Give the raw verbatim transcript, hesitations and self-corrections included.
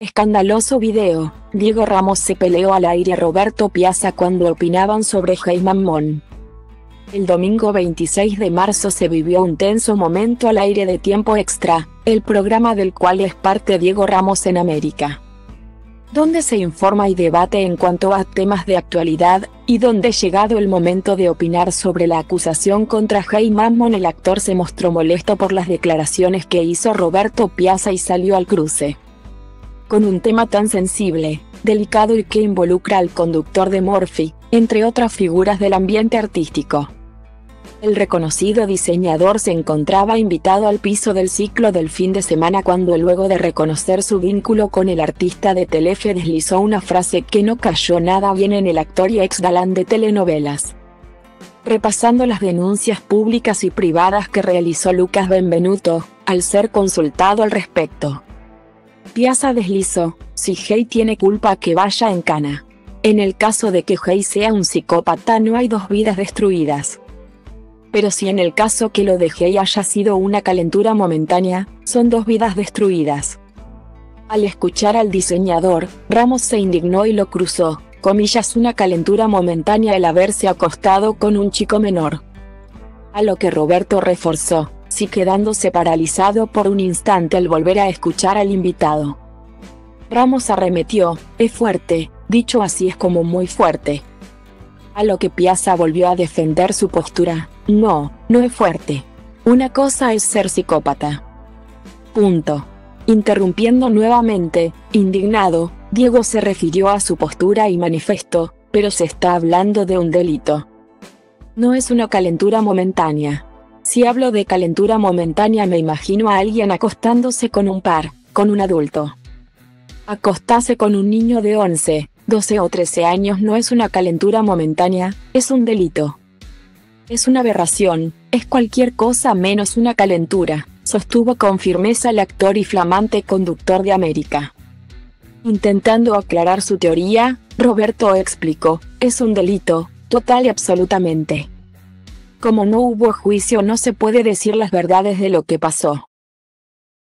Escandaloso video, Diego Ramos se peleó al aire a Roberto Piazza cuando opinaban sobre Jey Mammón. El domingo veintiséis de marzo se vivió un tenso momento al aire de Tiempo Extra, el programa del cual es parte Diego Ramos en América, donde se informa y debate en cuanto a temas de actualidad, y donde llegado el momento de opinar sobre la acusación contra Jey Mammón, el actor se mostró molesto por las declaraciones que hizo Roberto Piazza y salió al cruce con un tema tan sensible, delicado y que involucra al conductor de Morfi, entre otras figuras del ambiente artístico. El reconocido diseñador se encontraba invitado al piso del ciclo del fin de semana cuando, luego de reconocer su vínculo con el artista de Telefe, deslizó una frase que no cayó nada bien en el actor y ex galán de telenovelas. Repasando las denuncias públicas y privadas que realizó Lucas Benvenuto, al ser consultado al respecto, Piazza deslizó: si Jey tiene culpa, que vaya en cana. En el caso de que Jey sea un psicópata, no hay dos vidas destruidas. Pero si en el caso que lo de Jey haya sido una calentura momentánea, son dos vidas destruidas. Al escuchar al diseñador, Ramos se indignó y lo cruzó, comillas, una calentura momentánea el haberse acostado con un chico menor. A lo que Roberto reforzó: sí, quedándose paralizado por un instante al volver a escuchar al invitado. Ramos arremetió: es fuerte, dicho así es como muy fuerte. A lo que Piazza volvió a defender su postura: no, no es fuerte. Una cosa es ser psicópata. Punto. Interrumpiendo nuevamente, indignado, Diego se refirió a su postura y manifestó: pero se está hablando de un delito. No es una calentura momentánea. Si hablo de calentura momentánea, me imagino a alguien acostándose con un par, con un adulto. Acostarse con un niño de once, doce o trece años no es una calentura momentánea, es un delito. Es una aberración, es cualquier cosa menos una calentura, sostuvo con firmeza el actor y flamante conductor de América. Intentando aclarar su teoría, Roberto explicó: es un delito, total y absolutamente. Como no hubo juicio, no se puede decir las verdades de lo que pasó.